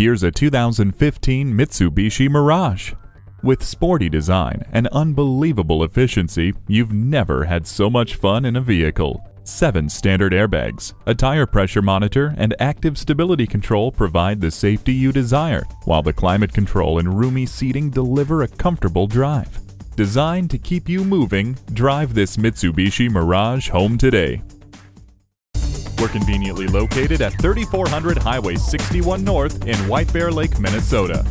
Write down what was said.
Here's a 2015 Mitsubishi Mirage. With sporty design and unbelievable efficiency, you've never had so much fun in a vehicle. 7 standard airbags, a tire pressure monitor, and active stability control provide the safety you desire, while the climate control and roomy seating deliver a comfortable drive. Designed to keep you moving, drive this Mitsubishi Mirage home today. We're conveniently located at 3400 Highway 61 North in White Bear Lake, Minnesota.